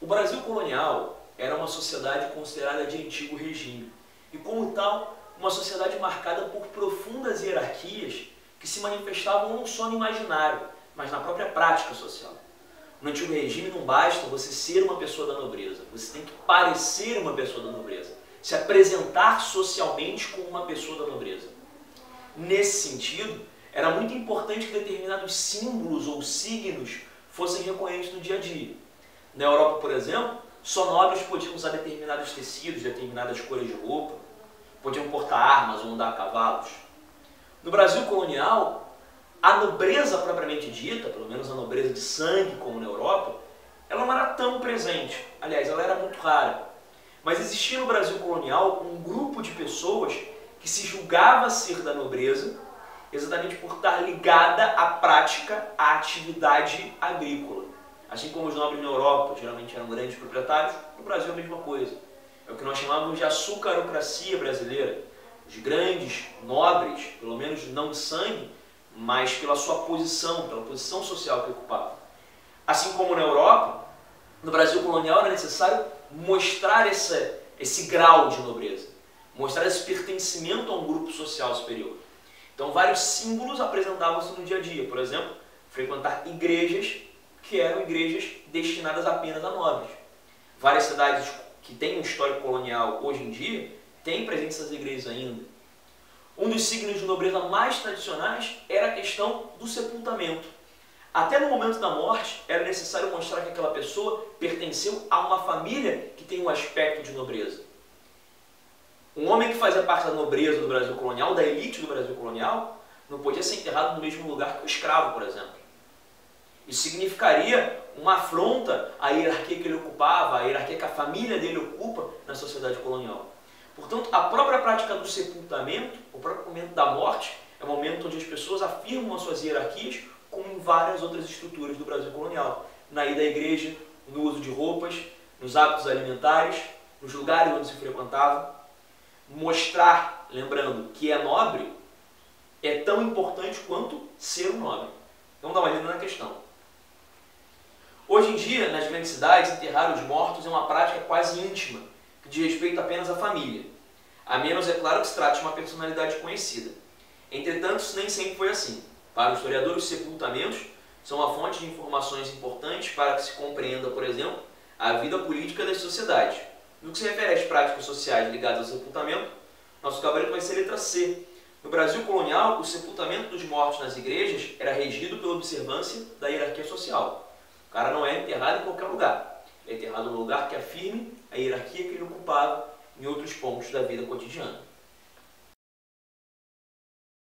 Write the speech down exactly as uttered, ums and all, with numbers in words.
O Brasil colonial era uma sociedade considerada de antigo regime e, como tal, uma sociedade marcada por profundas hierarquias que se manifestavam não só no imaginário, mas na própria prática social. No antigo regime não basta você ser uma pessoa da nobreza, você tem que parecer uma pessoa da nobreza, se apresentar socialmente como uma pessoa da nobreza. Nesse sentido, era muito importante que determinados símbolos ou signos fossem recorrentes no dia a dia. Na Europa, por exemplo, só nobres podiam usar determinados tecidos, determinadas cores de roupa, podiam portar armas ou andar a cavalos. No Brasil colonial, a nobreza propriamente dita, pelo menos a nobreza de sangue, como na Europa, ela não era tão presente. Aliás, ela era muito rara. Mas existia no Brasil colonial um grupo de pessoas que se julgava ser da nobreza exatamente por estar ligada à prática, à atividade agrícola. Assim como os nobres na Europa geralmente eram grandes proprietários, no Brasil a mesma coisa. É o que nós chamávamos de açucarocracia brasileira. Os grandes nobres, pelo menos não de sangue, mas pela sua posição, pela posição social que ocupavam. Assim como na Europa, no Brasil colonial era necessário mostrar essa, esse grau de nobreza, mostrar esse pertencimento a um grupo social superior. Então vários símbolos apresentavam-se no dia a dia. Por exemplo, frequentar igrejas que eram igrejas destinadas apenas a nobres. Várias cidades que têm um histórico colonial hoje em dia têm presença das igrejas ainda. Um dos signos de nobreza mais tradicionais era a questão do sepultamento. Até no momento da morte era necessário mostrar que aquela pessoa pertenceu a uma família que tem um aspecto de nobreza. Um homem que fazia parte da nobreza do Brasil colonial, da elite do Brasil colonial, não podia ser enterrado no mesmo lugar que o escravo, por exemplo. Isso significaria uma afronta à hierarquia que ele ocupava, à hierarquia que a família dele ocupa na sociedade colonial. Portanto, a própria prática do sepultamento, o próprio momento da morte, é o momento onde as pessoas afirmam as suas hierarquias, como em várias outras estruturas do Brasil colonial. Na ida à igreja, no uso de roupas, nos hábitos alimentares, nos lugares onde se frequentava. Mostrar, lembrando, que é nobre é tão importante quanto ser um nobre. Então dá uma lida na questão. Hoje em dia, nas grandes cidades, enterrar os mortos é uma prática quase íntima, que diz respeito apenas à família. A menos, é claro, que se trate de uma personalidade conhecida. Entretanto, isso nem sempre foi assim. Para o historiador, os sepultamentos são uma fonte de informações importantes para que se compreenda, por exemplo, a vida política das sociedades. No que se refere às práticas sociais ligadas ao sepultamento, nosso gabarito vai ser letra C. No Brasil colonial, o sepultamento dos mortos nas igrejas era regido pela observância da hierarquia social. O cara não é enterrado em qualquer lugar. Ele é enterrado em um lugar que afirme a hierarquia que ele ocupava em outros pontos da vida cotidiana.